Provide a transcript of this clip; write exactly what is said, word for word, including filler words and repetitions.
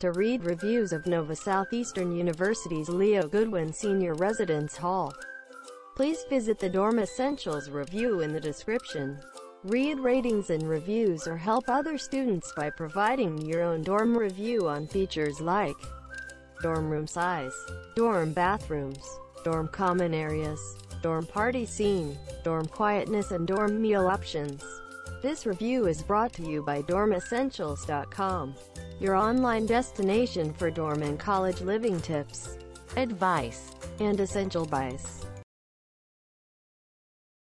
to read reviews of Nova Southeastern University's Leo Goodwin Senior Residence Hall, please visit the Dorm Essentials review in the description. Read ratings and reviews or help other students by providing your own dorm review on features like dorm room size, dorm bathrooms, dorm common areas, dorm party scene, dorm quietness and dorm meal options. This review is brought to you by dorm essentials dot com, your online destination for dorm and college living tips, advice, and essential buys.